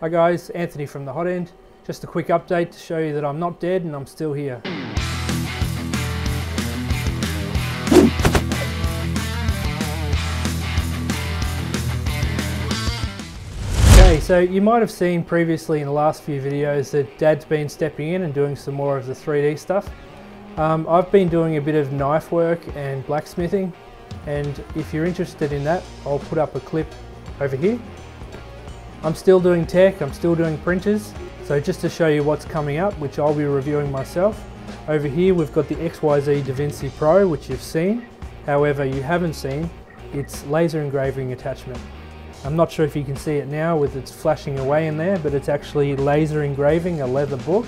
Hi guys, Anthony from The Hot End. Just a quick update to show you that I'm not dead and I'm still here. Okay, so you might have seen previously in the last few videos that Dad's been stepping in and doing some more of the 3D stuff. I've been doing a bit of knife work and blacksmithing, and if you're interested in that, I'll put up a clip over here. I'm still doing tech, I'm still doing printers, so just to show you what's coming up, which I'll be reviewing myself. Over here we've got the XYZ DaVinci Pro, which you've seen. However, you haven't seen its laser engraving attachment. I'm not sure if you can see it now with its flashing away in there, but it's actually laser engraving a leather book.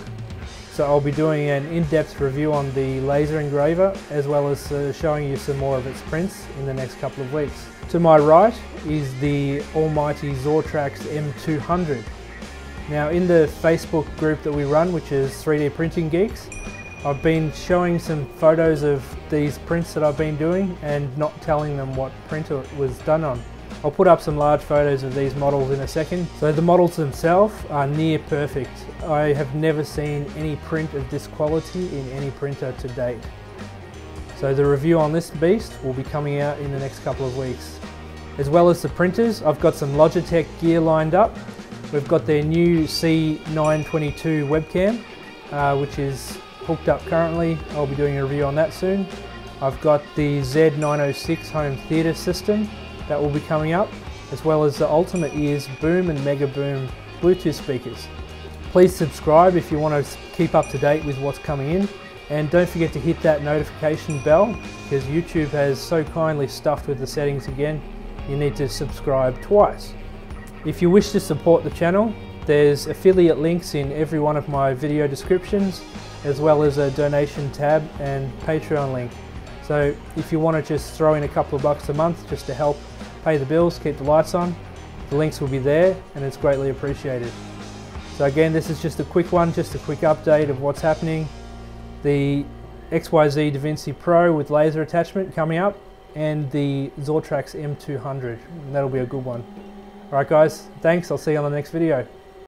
So I'll be doing an in-depth review on the laser engraver, as well as showing you some more of its prints in the next couple of weeks. To my right is the almighty Zortrax M200. Now, in the Facebook group that we run, which is 3D Printing Geeks, I've been showing some photos of these prints that I've been doing and not telling them what print it was done on. I'll put up some large photos of these models in a second. So the models themselves are near perfect. I have never seen any print of this quality in any printer to date. So the review on this beast will be coming out in the next couple of weeks. As well as the printers, I've got some Logitech gear lined up. We've got their new C922 webcam, which is hooked up currently. I'll be doing a review on that soon. I've got the Z906 home theater system. That will be coming up, as well as the Ultimate Ears Boom and Mega Boom Bluetooth speakers. Please subscribe if you want to keep up to date with what's coming in, and don't forget to hit that notification bell, because YouTube has so kindly stuffed with the settings again. You need to subscribe twice. If you wish to support the channel, there's affiliate links in every one of my video descriptions, as well as a donation tab and Patreon link. So if you want to just throw in a couple of bucks a month just to help pay the bills, keep the lights on, the links will be there and it's greatly appreciated. So again, this is just a quick one, just a quick update of what's happening. The XYZ DaVinci Pro with laser attachment coming up, and the Zortrax M200, and that'll be a good one. Alright guys, thanks, I'll see you on the next video.